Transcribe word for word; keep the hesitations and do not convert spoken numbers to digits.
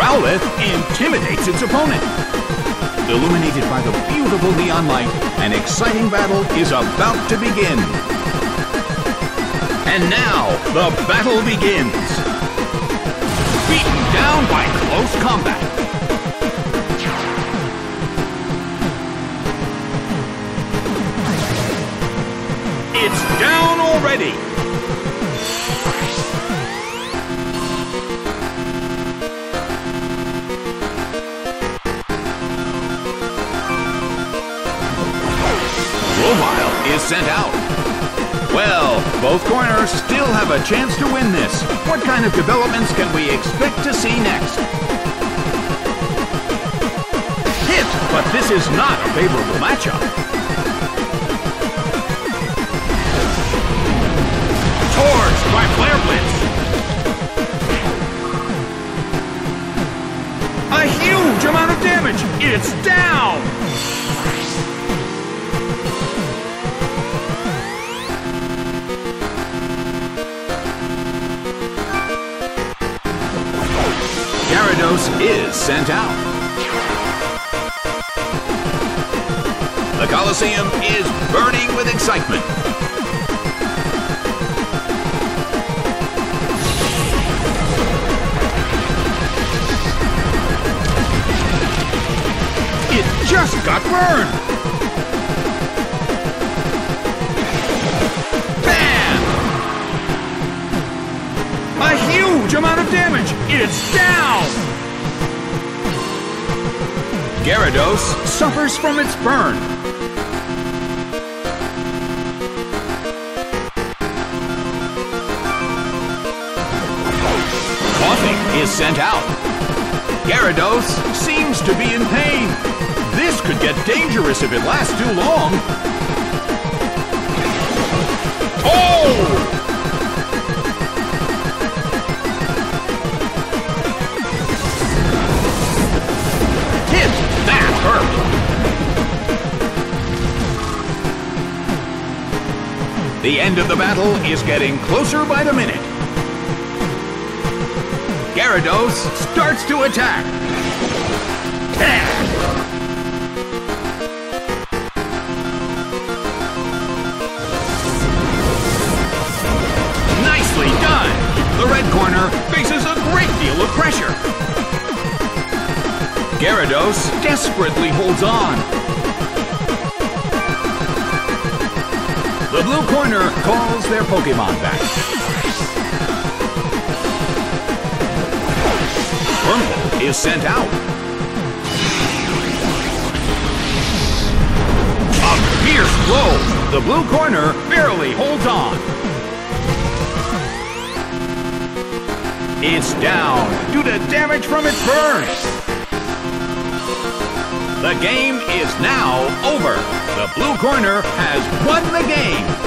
Growlithe intimidates its opponent. Illuminated by the beautiful neon light, an exciting battle is about to begin. And now, the battle begins. Beaten down by close combat. It's down already. Growlithe is sent out. Well, both corners still have a chance to win this. What kind of developments can we expect to see next? Hit, but this is not a favorable matchup. Torched by Flare Blitz. A huge amount of damage. It's down. Gyarados is sent out. The Colosseum is burning with excitement. It just got burned! Bam! A huge amount of damage! It's down! Gyarados suffers from its burn. Koffing is sent out. Gyarados seems to be in pain. This could get dangerous if it lasts too long. Oh! The end of the battle is getting closer by the minute. Gyarados starts to attack. Nicely done! The red corner faces a great deal of pressure. Gyarados desperately holds on. The blue corner calls their Pokemon back. Wurmple is sent out. A fierce blow. The blue corner barely holds on. It's down due to damage from its burn. The game is now over. The blue corner has won the game!